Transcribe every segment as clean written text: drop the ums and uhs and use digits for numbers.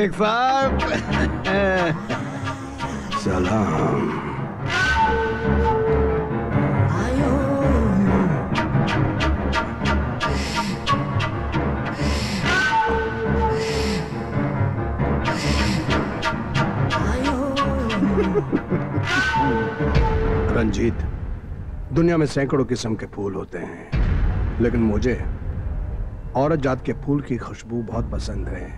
शेख साहब। सलाम। रंजीत, दुनिया में सैकड़ों किस्म के फूल होते हैं, लेकिन मुझे औरत जात के फूल की खुशबू बहुत पसंद है।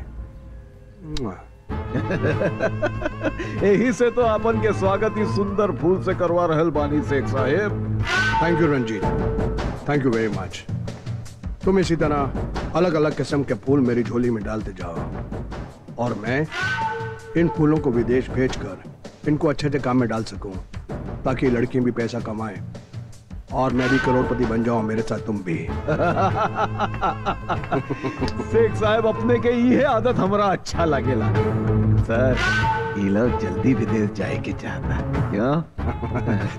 यही से तो आपन के स्वागत ही सुंदर फूल से करवा रहल बानी शेख साहेब। Thank you Ranjit, thank you very much. तुम इसी तरह अलग अलग किस्म के फूल मेरी झोली में डालते जाओ और मैं इन फूलों को विदेश भेजकर इनको अच्छे से काम में डाल सकूं, ताकि लड़कियां भी पैसा कमाएं और मैं भी करोड़पति बन जाऊं। मेरे साथ तुम भी। शेख साहब, अपने के ये आदत हमरा अच्छा लगेला। सर, ये लोग जल्दी विदेश जाए के चाहता क्यों?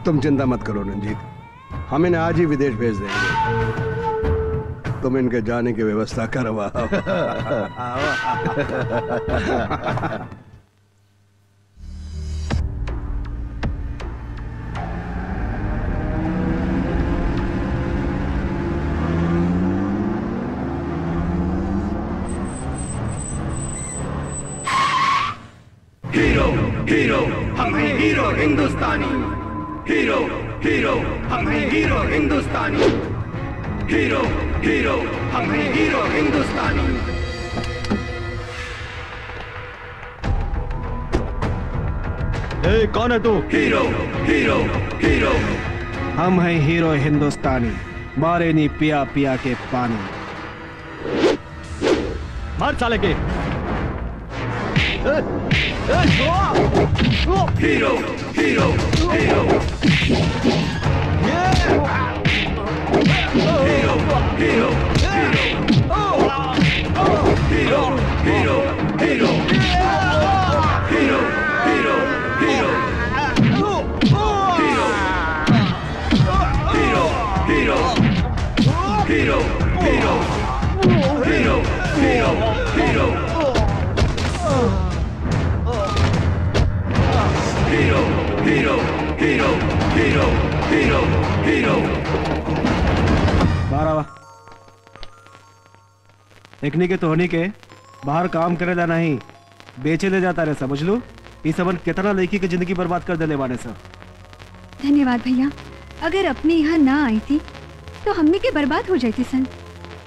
तुम चिंता मत करो रंजीत, हम इन्हें आज ही विदेश भेज देंगे। तुम इनके जाने की व्यवस्था करवाओ। हीरो हम है हीरो हिंदुस्तानी। हीरो हीरो हम है हीरो हिंदुस्तानी। हीरो हीरो हम है हीरो हिंदुस्तानी। ए, कौन है तू? हीरो हीरो हीरो हम है हीरो हिंदुस्तानी। मारे नी पिया पिया के पानी। मार साले के। Hero hero hero hero hero hero hero एकनी के तो होनी के बाहर काम करेला नहीं, बेचे ले जाता रहे। समझ लो इस सबन कितना लड़की की जिंदगी बर्बाद कर देने वाले। सर धन्यवाद भैया, अगर अपने यहाँ ना आई थी तो हमने के बर्बाद हो जाती। सन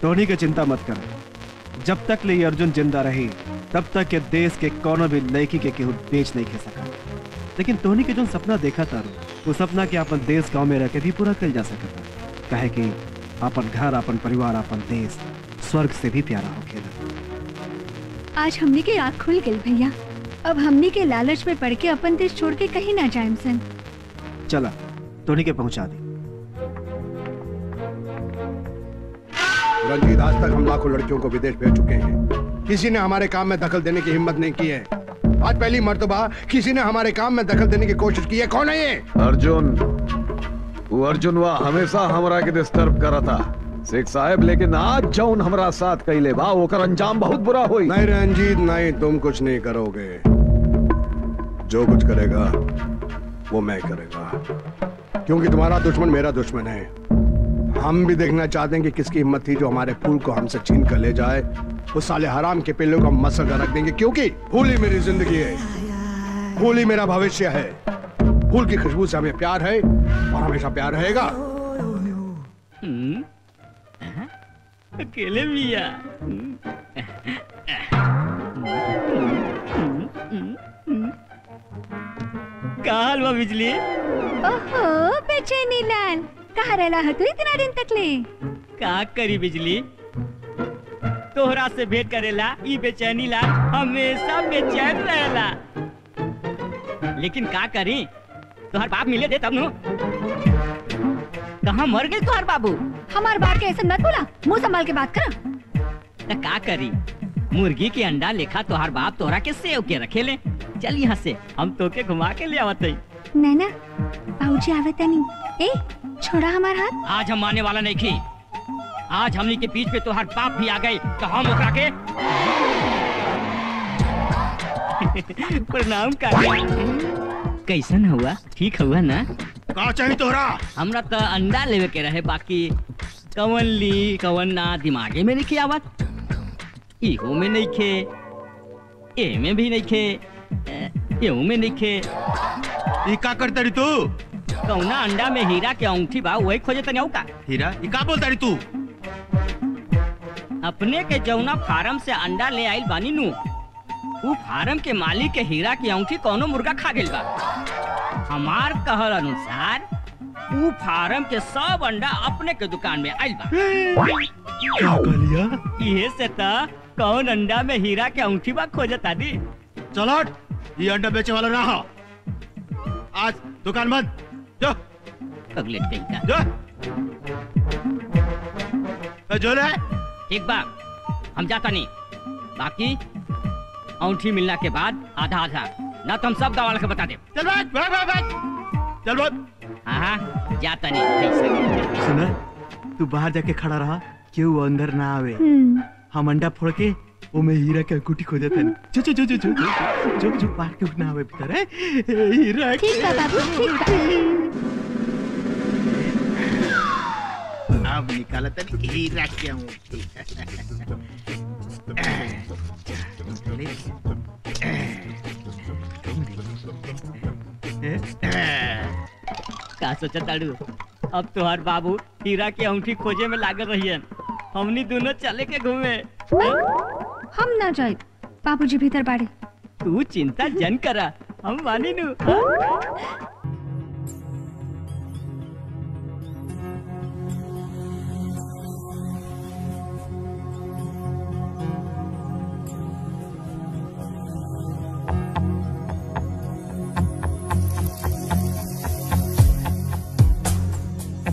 धोनी के चिंता मत कर, जब तक ले अर्जुन जिंदा रही तब तक के देश के कोनो भी लड़की के केहू बेच नहीं खे सका। लेकिन धोनी के जो सपना देखा था वो सपना के अपन देश गाँव में रह के भी पूरा कर जा सकता। कहे कि अपन घर, अपन परिवार, अपन देश स्वर्ग से भी प्यारा हो खेला। आज हमने के आँख खुल गई भैया, अब हमने के लालच में पड़ के अपन देश छोड़ के कहीं ना जाएं। सन चला धोनी के पहुंचा दे। रंजीत, आज तक हम लाखों लड़कियों को विदेश भेज चुके हैं, किसी ने हमारे काम में दखल देने की हिम्मत नहीं की है। आज पहली मर्तबा किसी ने हमारे काम में दखल देने की कोशिश की है। कौन है ये? अर्जुन। वो अर्जुन वह हमेशा हमरा के डिस्टर्ब करा था शेख साहब, लेकिन आज जौन हमरा साथ कैले बा ओकर अंजाम बहुत बुरा होई। नहीं रंजीत नहीं, तुम कुछ नहीं करोगे। जो कुछ करेगा वो मैं करेगा, क्योंकि तुम्हारा दुश्मन मेरा दुश्मन है। हम भी देखना चाहते हैं कि किसकी हिम्मत थी जो हमारे फूल को हमसे छीन कर ले जाए। उस साले हराम के पेलों को हम मसल कर रख देंगे, क्योंकि फूल ही मेरी जिंदगी है, फूल ही मेरा भविष्य है। फूल की खुशबू से हमें प्यार है और हमेशा प्यार रहेगा। अकेले भी या। काल वा बिजली। ओहो बेचैनी लाल, कहाँ रहला है तू इतना दिन तक ले? का करी बिजली, तोहरा से भेंट करेला ई बेचैनी लाल हमेशा बेचैन रहला। लेकिन का करी, तोहर बाप मिले दे तब नु। कहाँ मर गए तोहर बाबू? हमारे बाप के ऐसे मत बोला, मुंह संभाल के बात कर। तो का करी, मुर्गी के अंडा लेखा तोहार बाप तोरा के सेव के रखेले। चल यहाँ से, हम तोके घुमा के ले आवत हई। नैना बाबूजी आवत नहीं। ए छोड़ा हमार हाथ। आज हम माने वाला नहीं थी, आज हमनी के बीच में तोहार बाप भी आ गए तो हम ओकरा के प्रणाम काका। कैसन हुआ? ठीक हुआ ना? का चाहिए तोरा? हमरा तो अंडा लेवे के रहे, बाकी कवन ली कवन ना दिमागे में नहीं आवत। इहो में नहीं खे, ए में भी नहीं खे, एहू में नहीं खे। ई का करता री तू? कौना अंडा में हीरा के अंगूठी बा, वही खोजे तनी औका। हीरा? ई का बोलता री तू? अपने के जौना फार्म से अंडा ले आइल बानी नू, वो फार्म के मालिक के हीरा की अंगूठी कोनो मुर्गा खा गेल बा। हमार कहल अनुसार वो फार्म के सब अंडा अपने के दुकान में आइल बा। क्या कहलिया? इहे से त कौन अंडा में हीरा के अंगूठी बा खोजता दी। चल हट, ये अंडा बेचे वाला ना हो। आज दुकान बंद। जो अगले दिन का जो जोले ठीक बा, हम जाता नहीं। बाकी औंठी मिलना के बाद आधा आधा ना तुम सब दवाल के बता दे। चल बात बात बात चल बात। हाँ जाता नहीं। सुना तू बाहर जाके खड़ा रहा, क्यों अंदर ना आवे। हम अंडा फोड़ के उमे हीरा के अंगूठी खोजा था। जो जो जो जो जो जो जो बाहर क्यों ना आवे भीतर है हीरा। ठीक है बाबू, ठीक। अब निकाला तभी हीरा के अंगूठी। का सोचा ताड़ू? अब तुहार बाबू हीरा के अंगूठी खोजे में लागल रहियन, हमनी दोनों चले के घूमे। हम ना जाए, बाबूजी भीतर बाड़े। तू चिंता जन करा, हम मानी नू।